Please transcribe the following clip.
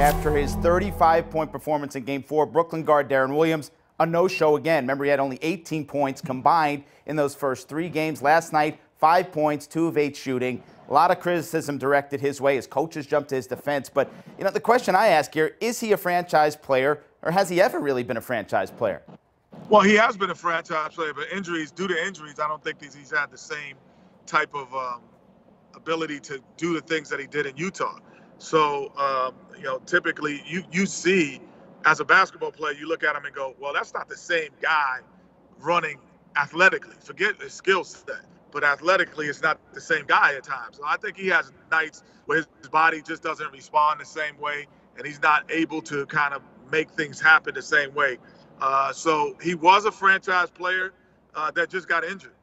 After his 35-point performance in Game 4, Brooklyn guard Deron Williams, a no-show again. Remember, he had only 18 points combined in those first three games. Last night, 5 points, 2 of 8 shooting. A lot of criticism directed his way. His coaches jumped to his defense. But, you know, the question I ask here, is he a franchise player, or has he ever really been a franchise player? Well, he has been a franchise player, but due to injuries, I don't think he's had the same type of ability to do the things that he did in Utah. So, you know, typically you see, as a basketball player, you look at him and go, well, that's not the same guy running athletically. Forget his skill set, but athletically it's not the same guy at times. So I think he has nights where his body just doesn't respond the same way, and he's not able to kind of make things happen the same way. So he was a franchise player that just got injured.